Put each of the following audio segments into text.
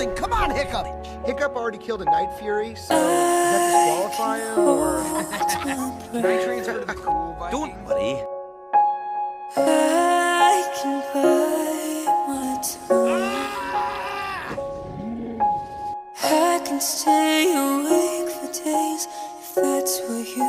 something. Come on, Hiccup! Hiccup already killed a Night Fury, so does that disqualify him, or... Nitrine's rid of the cool Viking. Don't worry. I can bite my tongue. I can stay awake for days if that's what you want.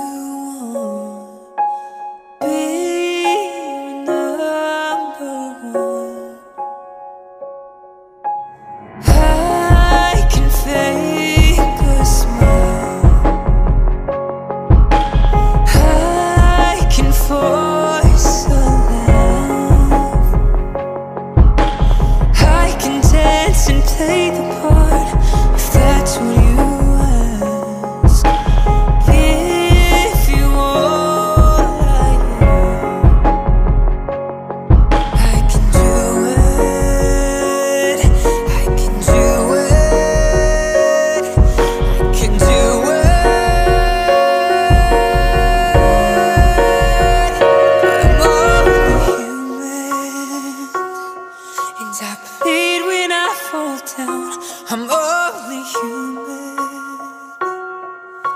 I bleed when I fall down, I'm only human.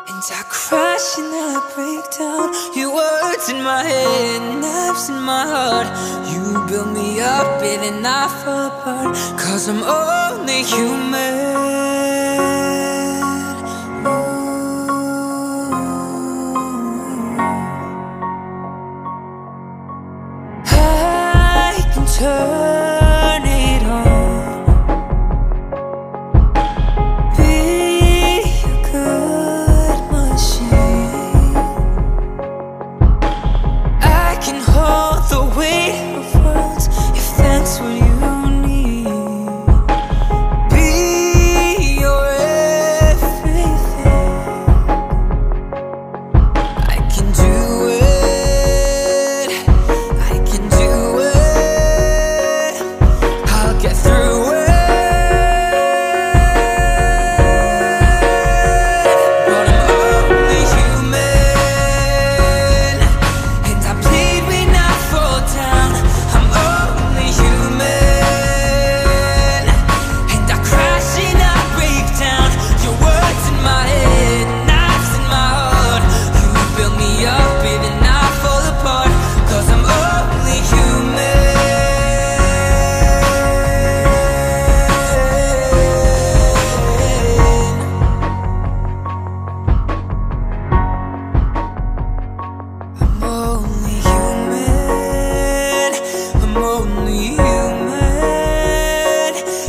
And I crash and I break down. Your words in my head, knives in my heart. You build me up and then I fall apart, 'cause I'm only human. I can turn it on, be a good machine. I can hold the weight of words if that's what you need. Be your everything. I can do it.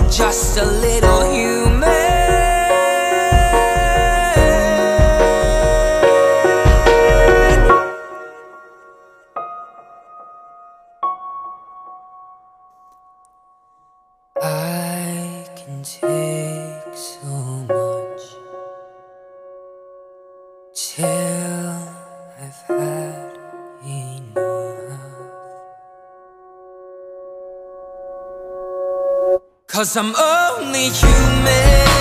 Just a little human. I can take so much till I've had enough. Cause I'm only human.